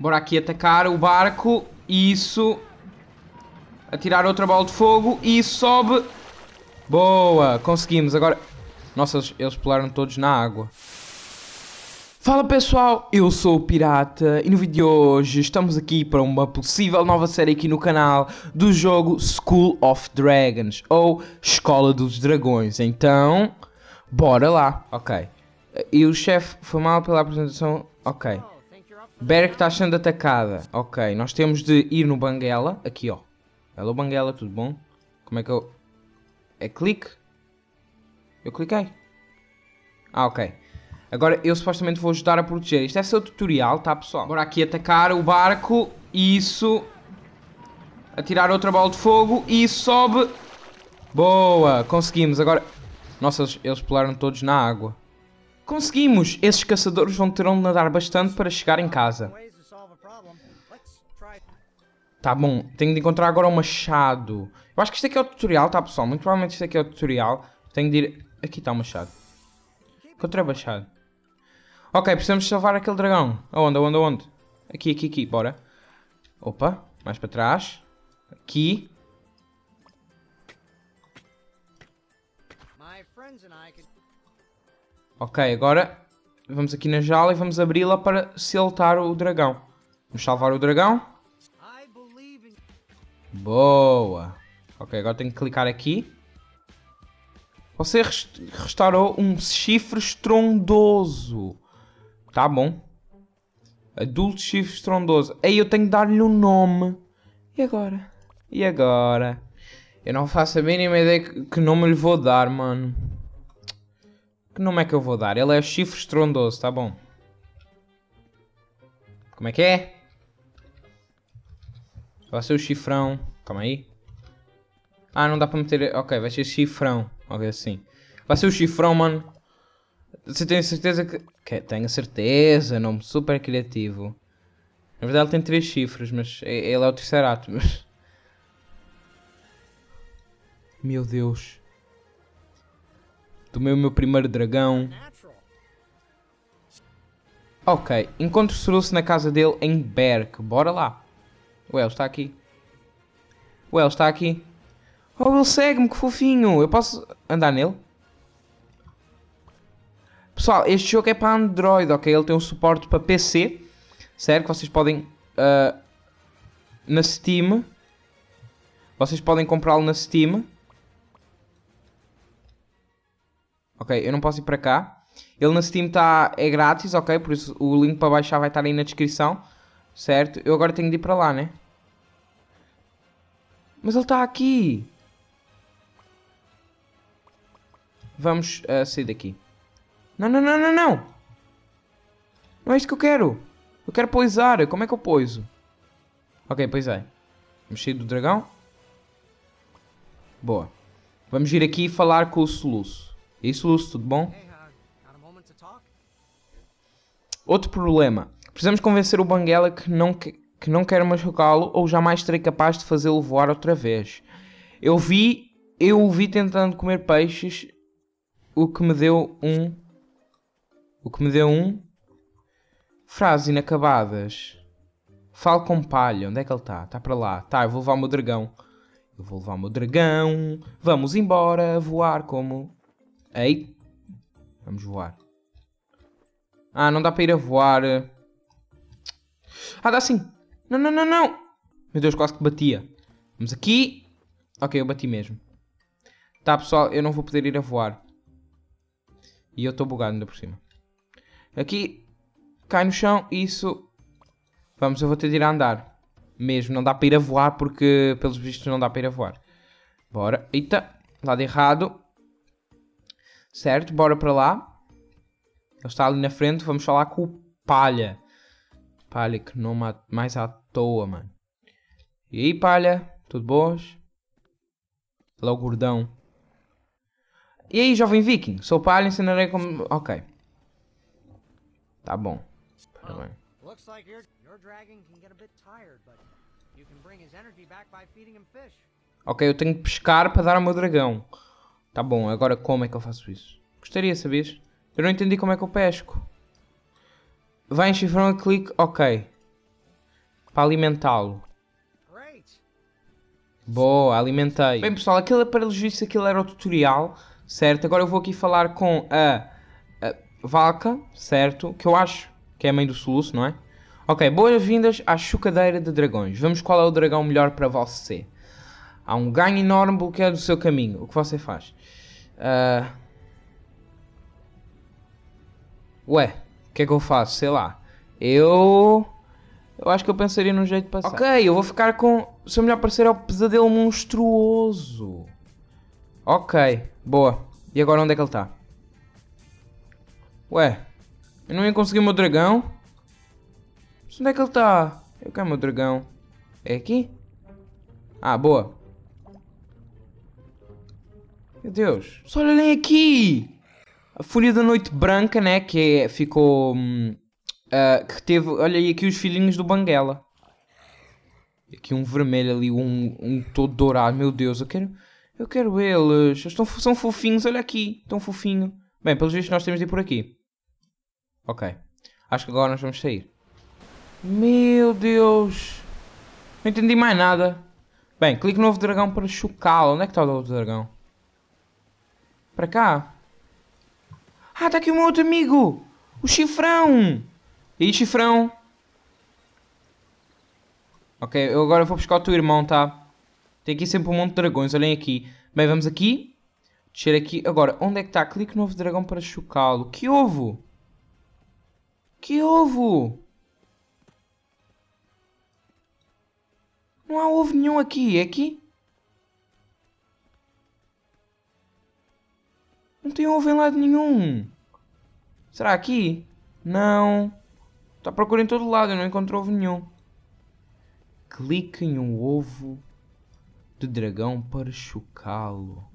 Bora aqui atacar o barco. Isso. Atirar outra bola de fogo. E sobe. Boa. Conseguimos. Agora... Nossa, eles pularam todos na água. Fala pessoal, eu sou o Pirata e no vídeo de hoje estamos aqui para uma possível nova série aqui no canal do jogo School of Dragons, ou Escola dos Dragões, então bora lá. Ok, e o chefe foi mal pela apresentação, ok. Berk está sendo atacada, ok, nós temos de ir no Banguela, aqui ó. Hello Banguela, tudo bom? Como é que eu... é clique? Eu cliquei. Ah, ok. Agora eu supostamente vou ajudar a proteger. Isto é seu tutorial, tá pessoal? Bora aqui atacar o barco. Isso. Atirar outra bola de fogo. E sobe. Boa. Conseguimos. Agora... Nossa, eles pularam todos na água. Conseguimos. Esses caçadores vão ter onde nadar bastante para chegar em casa. Tá bom. Tenho de encontrar agora um machado. Eu acho que isto aqui é o tutorial, tá pessoal? Muito provavelmente isto aqui é o tutorial. Tenho de ir... Aqui está o machado. Encontrei o machado. Ok, precisamos salvar aquele dragão. Aonde, aonde, aonde? Aqui, aqui, aqui, bora. Opa, mais para trás. Aqui. Ok, agora vamos aqui na jaula e vamos abri-la para soltar o dragão. Vamos salvar o dragão. Boa. Ok, agora tenho que clicar aqui. Você restaurou um chifre estrondoso. Tá bom. Adulto chifre estrondoso. Aí eu tenho de dar-lhe um nome. E agora? E agora? Eu não faço a mínima ideia que nome lhe vou dar, mano. Que nome é que eu vou dar? Ele é chifre estrondoso, tá bom. Como é que é? Vai ser o chifrão. Calma aí. Ah, não dá para meter... Ok, vai ser chifrão. Ok, assim. Vai ser o chifrão, mano. Você tem certeza que... Tenho certeza, nome super criativo. Na verdade ele tem 3 chifres, mas ele é o Triceratops. Meu Deus. Tomei o meu primeiro dragão. Ok, encontro o Soluço na casa dele em Berk. Bora lá. O El está aqui. O El está aqui. Oh, ele segue-me, que fofinho. Eu posso andar nele? Pessoal, este jogo é para Android, ok? Ele tem um suporte para PC. Sério, que vocês podem... na Steam. Vocês podem comprá-lo na Steam. Ok, eu não posso ir para cá. Ele na Steam tá, é grátis, ok? Por isso o link para baixar vai estar aí na descrição. Certo? Eu agora tenho de ir para lá, né? Mas ele está aqui. Vamos sair daqui. Não, não, não, não, não. Não é isto que eu quero. Eu quero poisar. Como é que eu poiso? Ok, poisei. Vamos sair do dragão. Boa. Vamos ir aqui e falar com o Soluço. E aí, Soluço, tudo bom? Outro problema. Precisamos convencer o Banguela que não quero machucá-lo ou jamais serei capaz de fazê-lo voar outra vez. Eu o vi tentando comer peixes. O que me deu um... Frases inacabadas. Falo com Palha. Onde é que ele está? Está para lá. Tá, eu vou levar o meu dragão. Eu vou levar o meu dragão. Vamos embora. Voar como... Ei. Vamos voar. Ah, não dá para ir a voar. Ah, dá sim. Não, não, não, não. Meu Deus, quase que batia. Vamos aqui. Ok, eu bati mesmo. Tá, pessoal, eu não vou poder ir a voar. E eu estou bugado ainda por cima. Aqui. Cai no chão. Isso. Vamos, eu vou ter de ir a andar. Mesmo, não dá para ir a voar porque, pelos vistos, não dá para ir a voar. Bora. Eita. Lado errado. Certo, bora para lá. Ele está ali na frente. Vamos falar com o Palha. Palha, que não mais à toa, mano. E aí, Palha? Tudo boas? Olha o gordão. E aí, jovem viking? Sou Palha, ensinarei como... Ok. Tá bom. Parabéns. Ok, eu tenho que pescar para dar ao meu dragão. Tá bom, agora como é que eu faço isso? Gostaria, sabias? Eu não entendi como é que eu pesco. Vai em chifrão e clique. Ok. para alimentá-lo. Boa, alimentei. Bem pessoal, aquele aparelho juízo, aquilo era o tutorial, certo? Agora eu vou aqui falar com a Valka, certo? Que eu acho que é a mãe do Soluço, não é? Ok, boas-vindas à chocadeira de dragões. Vamos qual é o dragão melhor para você. Há um ganho enorme bloqueado do seu caminho. O que você faz? Ué, o que é que eu faço? Sei lá. Eu acho que eu pensaria num jeito de passar. Ok, eu vou ficar com... O seu melhor parceiro é o Pesadelo Monstruoso. Ok, boa. E agora onde é que ele está? Ué, eu não ia conseguir o meu dragão? Mas onde é que ele está? Eu quero o meu dragão. É aqui? Ah, boa. Meu Deus. Só olhem aqui! A Fúria da Noite Branca, né? Que é, ficou... que teve, olha aí aqui os filhinhos do Banguela. Aqui um vermelho ali, um todo dourado. Meu Deus, eu quero eles. Eles são fofinhos, olha aqui. Tão fofinho. Bem, pelos vistos nós temos de ir por aqui. Ok. Acho que agora nós vamos sair. Meu Deus. Não entendi mais nada. Bem, clique no novo dragão para chocá-lo. Onde é que está o outro dragão? Para cá. Ah, está aqui o meu outro amigo. O Chifrão. E aí, Chifrão? Ok, eu agora vou buscar o teu irmão, tá? Tem aqui sempre um monte de dragões, olhem aqui. Bem, vamos aqui. Descer aqui. Agora, onde é que está? Clique no novo dragão para chocá-lo. Que ovo? Que ovo? Não há ovo nenhum aqui. É aqui? Não tem ovo em lado nenhum. Será aqui? Não. Está à procura em todo lado, eu não encontro ovo nenhum. Clique em um ovo de dragão para chocá-lo.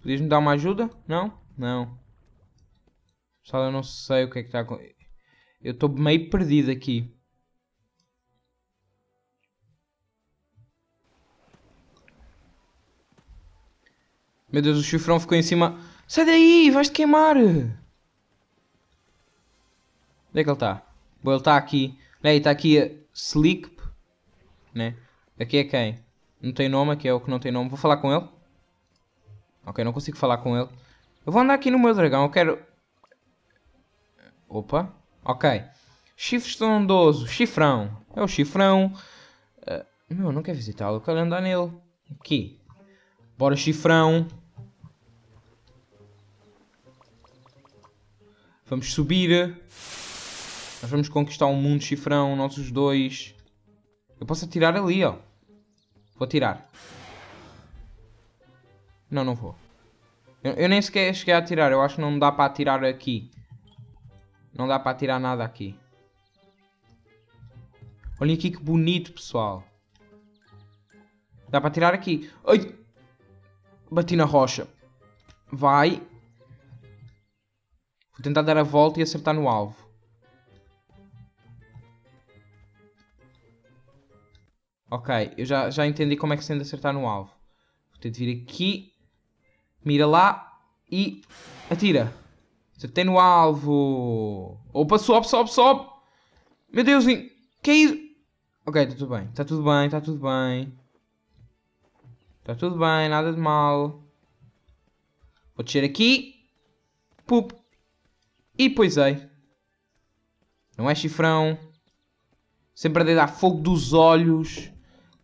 Podias-me dar uma ajuda? Não? Não. Pessoal, eu não sei o que é que está acontecendo. Eu estou meio perdido aqui. Meu Deus, o Chifrão ficou em cima. Sai daí, vais-te queimar! Onde é que ele está? Bom, ele está aqui. Ele está aqui a Sleep, né? Aqui é quem? Não tem nome, aqui é o que não tem nome. Vou falar com ele. Ok, não consigo falar com ele. Eu vou andar aqui no meu dragão, eu quero... Opa. Ok. Chifre estrondoso. Chifrão. É o Chifrão. Meu, não quero visitá-lo, eu quero andar nele. Aqui. Bora, Chifrão. Vamos subir. Nós vamos conquistar um mundo, Chifrão, nossos dois. Eu posso atirar ali, ó. Vou atirar. Não, não vou. Eu nem sequer cheguei a atirar. Eu acho que não dá para atirar aqui. Não dá para atirar nada aqui. Olhem aqui que bonito, pessoal. Dá para atirar aqui. Ai! Bati na rocha. Vai. Vou tentar dar a volta e acertar no alvo. Ok, eu já entendi como é que se tem de acertar no alvo. Vou ter de vir aqui. Mira lá. E atira. Acertei no alvo. Opa, sobe. Meu Deus, que é isso? Ok, está tudo bem. Está tudo bem, nada de mal. Vou descer aqui. Pup. E poisei. Não é, Chifrão? Sempre a deitar fogo dos olhos.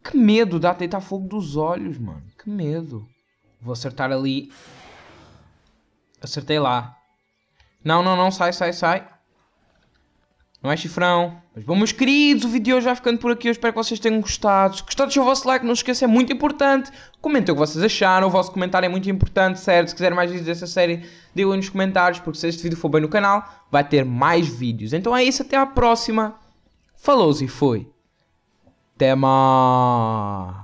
Que medo dá a deitar fogo dos olhos, mano. Que medo. Vou acertar ali. Acertei lá. Não. Sai. Não é, Chifrão? Mas bom, meus queridos, o vídeo de hoje vai ficando por aqui. Eu espero que vocês tenham gostado. Se gostar, deixem o vosso like. Não se esqueçam, é muito importante. Comentem o que vocês acharam. O vosso comentário é muito importante, certo? Se quiserem mais vídeos dessa série, deem aí nos comentários. Porque se este vídeo for bem no canal, vai ter mais vídeos. Então é isso. Até à próxima. Falou-se e foi. Até mais.